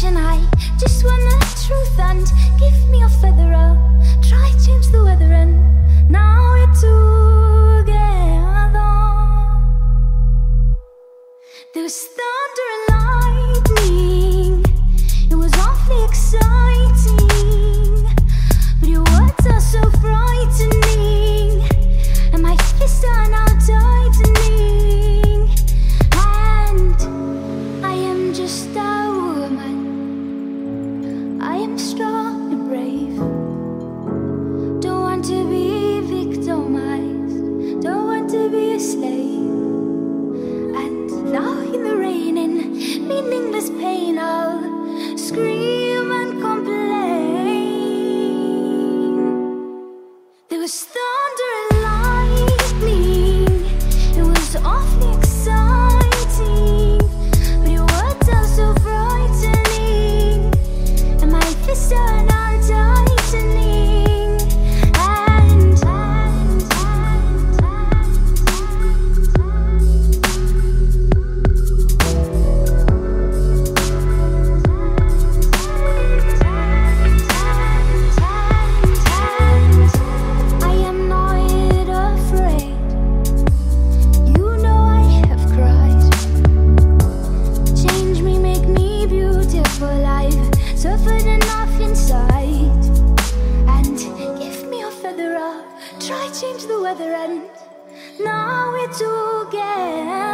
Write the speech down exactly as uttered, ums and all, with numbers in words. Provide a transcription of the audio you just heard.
I just want the truth and give me a feather. I'll try change the weather and now we're together. There was thunder and lightning. It was awfully exciting, but your words are so frightening, and my fists are now tightening, and I am just a strong and brave. Don't want to be victimized, don't want to be a slave. And now in the rain, in meaningless pain, I'll scream and complain. There was thunder and lightning. It was awfully exciting, but your words are so frightening, and my fists are now tightening, and, and, and, and, and, and, and, and, and, and, and, and I am not afraid. You know I have cried. Change me, make me beautiful. I've suffered enough inside, and give me a feather. I'll try change the weather, and now we're together.